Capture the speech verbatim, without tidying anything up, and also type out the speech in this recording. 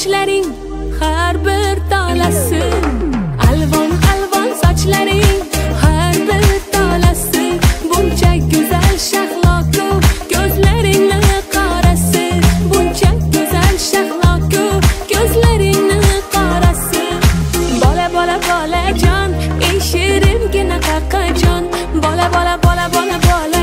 sochlaring har bir tolasin, alvon alvon sochlaring har bir tolasin, buncha go'zal shahloku ko'zlaringni qarasi, buncha go'zal shahloku ko'zlaringni qarasi. Bola bola bolajon, ey shiringina qaqajon, bola bola bola bola bola.